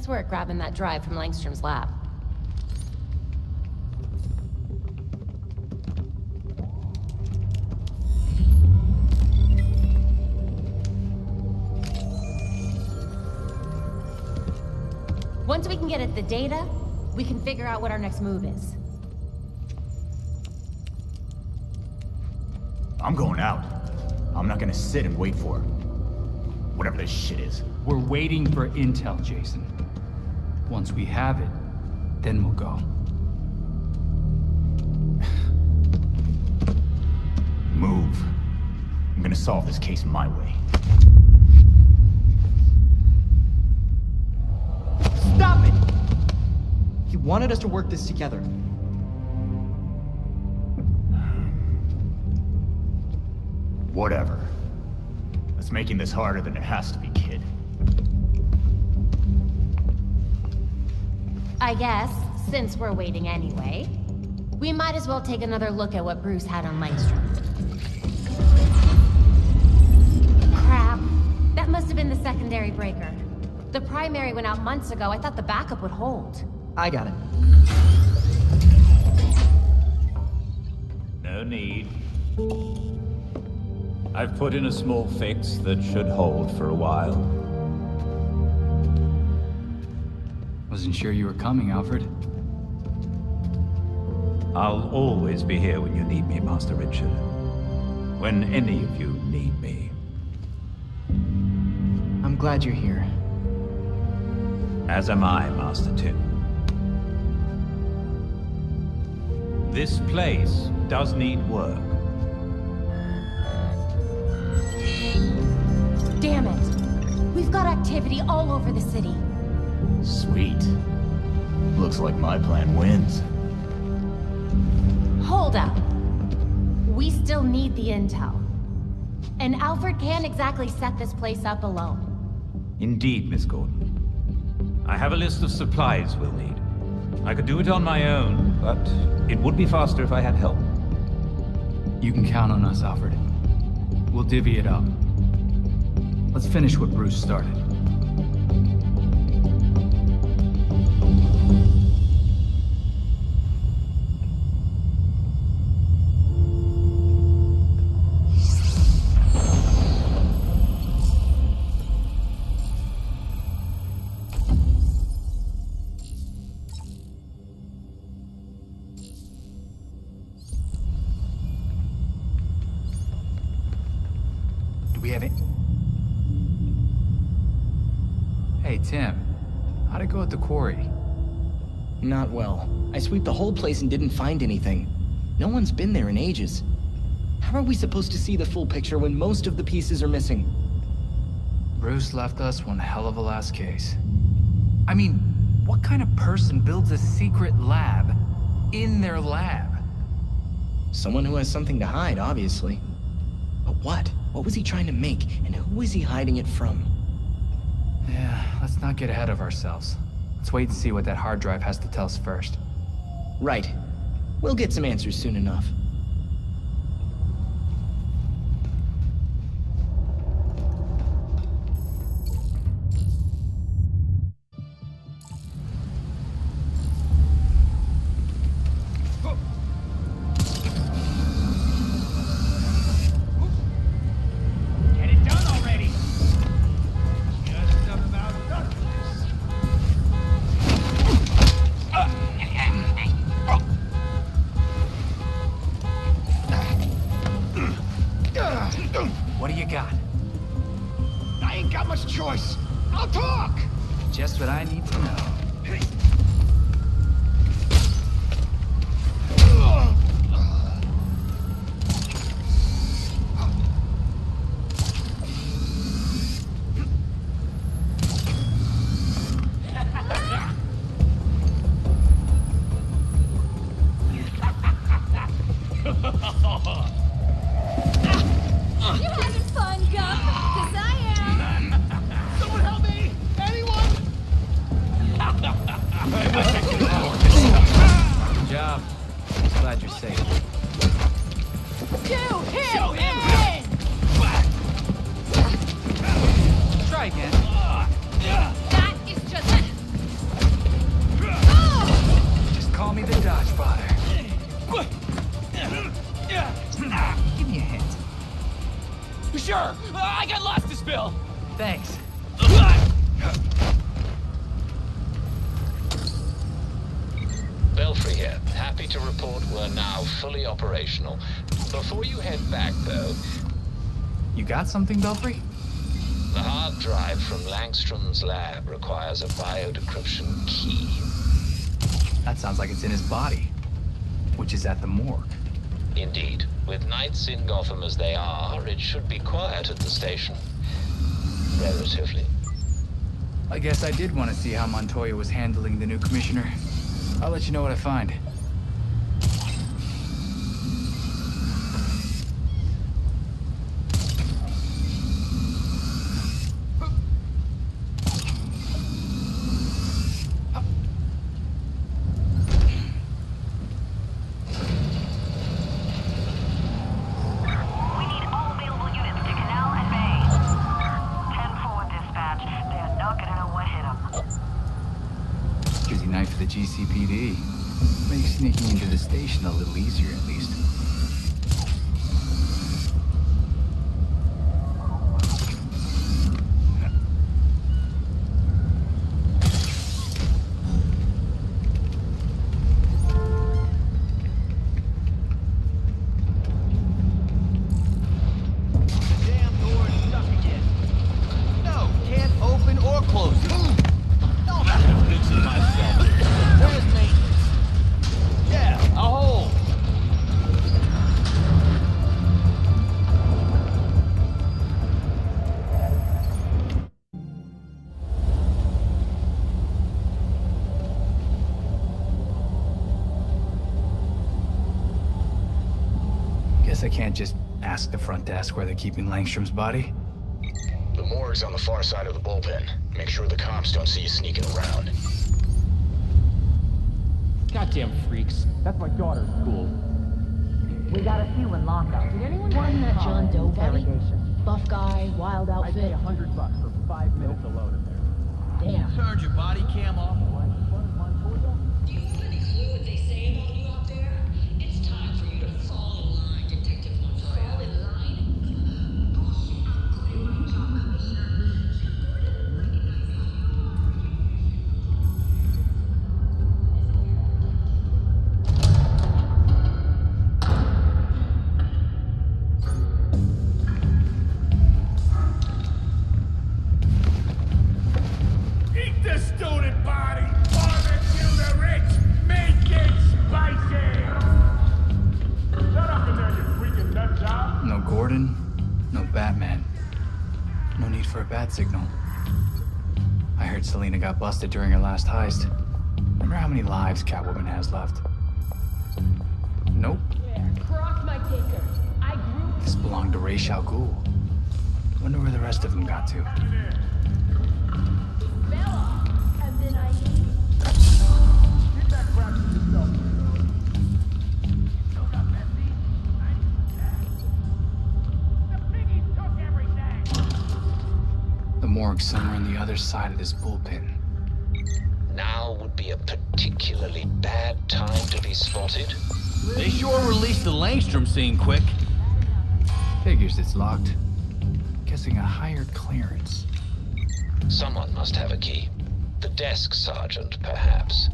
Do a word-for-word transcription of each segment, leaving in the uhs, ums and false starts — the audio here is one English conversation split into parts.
Nice work grabbing that drive from Langstrom's lab. Once we can get at the data, we can figure out what our next move is. I'm going out. I'm not gonna sit and wait for her. Whatever this shit is. We're waiting for intel, Jason. Once we have it, then we'll go. Move. I'm gonna solve this case my way. Stop it! He wanted us to work this together. Whatever. That's making this harder than it has to be, kid. I guess, since we're waiting anyway, we might as well take another look at what Bruce had on Langstrom. Crap. That must have been the secondary breaker. The primary went out months ago. I thought the backup would hold. I got it. No need. I've put in a small fix that should hold for a while. Wasn't sure you were coming, Alfred. I'll always be here when you need me, Master Richard. When any of you need me. I'm glad you're here. As am I, Master Tim. This place does need work. Damn it! We've got activity all over the city. Sweet. Looks like my plan wins. Hold up. We still need the intel. And Alfred can't exactly set this place up alone. Indeed, Miss Gordon. I have a list of supplies we'll need. I could do it on my own, but it would be faster if I had help. You can count on us, Alfred. We'll divvy it up. Let's finish what Bruce started. Do we have it? Hey, Tim, how'd it go at the quarry? Not well. I sweeped the whole place and didn't find anything. No one's been there in ages. How are we supposed to see the full picture when most of the pieces are missing? Bruce left us one hell of a last case. I mean, what kind of person builds a secret lab in their lab? Someone who has something to hide, obviously. But what? What was he trying to make, and who was he hiding it from? Yeah, let's not get ahead of ourselves. Let's wait and see what that hard drive has to tell us first. Right. We'll get some answers soon enough. sure! Uh, I got lost to spill! Thanks. Belfry here. Happy to report we're now fully operational. Before you head back, though... You got something, Belfry? The hard drive from Langstrom's lab requires a biodecryption key. That sounds like it's in his body, which is at the morgue. Indeed. With Knights in Gotham as they are, it should be quiet at the station. Relatively. I guess I did want to see how Montoya was handling the new commissioner. I'll let you know what I find. G C P D. Makes sneaking into the station a little easier, at least. I can't just ask the front desk where they're keeping Langstrom's body. The morgue's on the far side of the bullpen. Make sure the cops don't see you sneaking around. Goddamn freaks. That's my daughter's school. We got a few in lockup. Did anyone find that John Doe buddy? Buff guy, wild outfit. I pay a hundred bucks for five minutes alone in there. Damn. Turned your body cam off. Do you fucking hear what they say about you out there? It's time for you to fall. Signal. I heard Selena got busted during her last heist. Remember how many lives Catwoman has left? Nope. Yeah, cross my taker. I grew. This belonged to Ra's al Ghul. Wonder where the rest of them got to. Somewhere on the other side of this bullpen. Now would be a particularly bad time to be spotted. They sure released the Langstrom scene quick. Figures it's locked. Guessing a higher clearance. Someone must have a key. The desk sergeant, perhaps.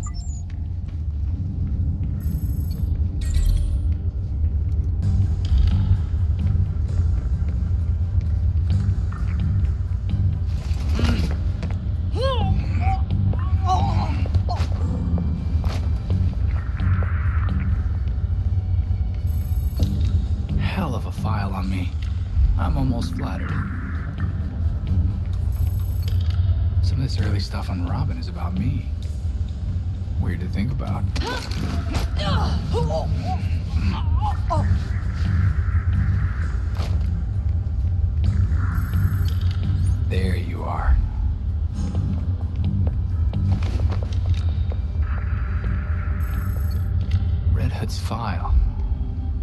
This early stuff on Robin is about me. Weird to think about. There you are. Red Hood's file.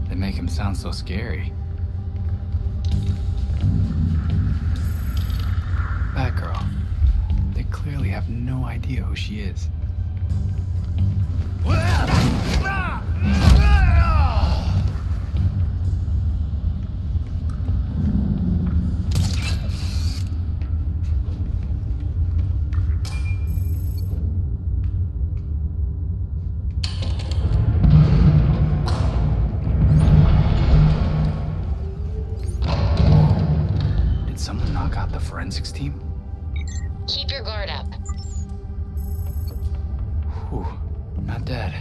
They make him sound so scary. Batgirl. Clearly have no idea who she is. someone knock out the forensics team? Keep your guard up. Whew, not dead.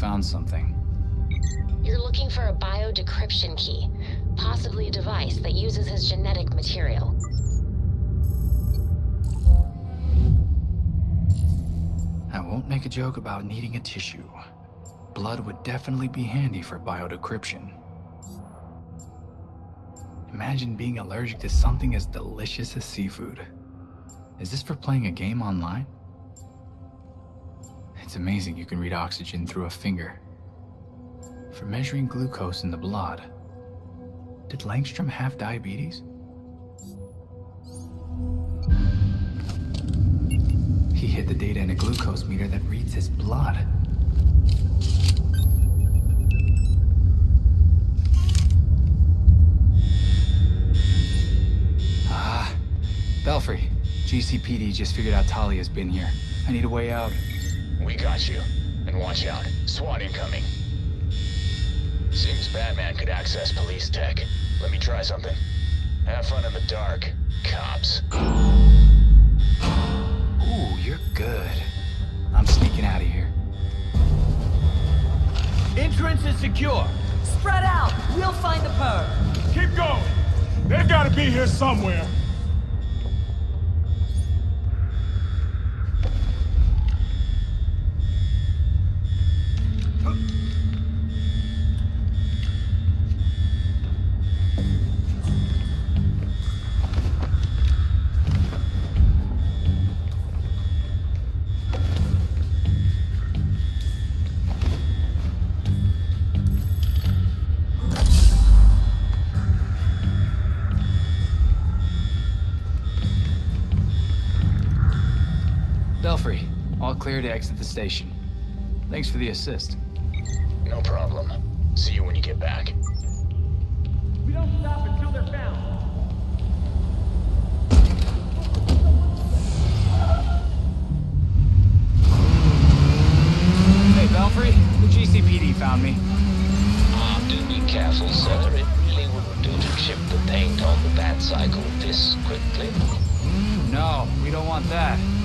Found something. You're looking for a bio-decryption key, possibly a device that uses his genetic material. I won't make a joke about needing a tissue. Blood would definitely be handy for bio-decryption. Imagine being allergic to something as delicious as seafood. Is this for playing a game online? It's amazing you can read oxygen through a finger. For measuring glucose in the blood, did Langstrom have diabetes? He hid the data in a glucose meter that reads his blood. Ah, Belfry, G C P D just figured out Talia's been here. I need a way out. We got you. And watch out. SWAT incoming. Seems Batman could access police tech. Let me try something. Have fun in the dark, cops. Ooh, you're good. I'm sneaking out of here. Entrance is secure. Spread out. We'll find the perv. Keep going. They've got to be here somewhere. Clear to exit the station. Thanks for the assist. No problem. See you when you get back. We don't stop until they're found. Hey, Belfry, the G C P D found me. Ah, do be careful, sir. It really wouldn't do to chip the paint on the Batcycle this quickly. No, we don't want that.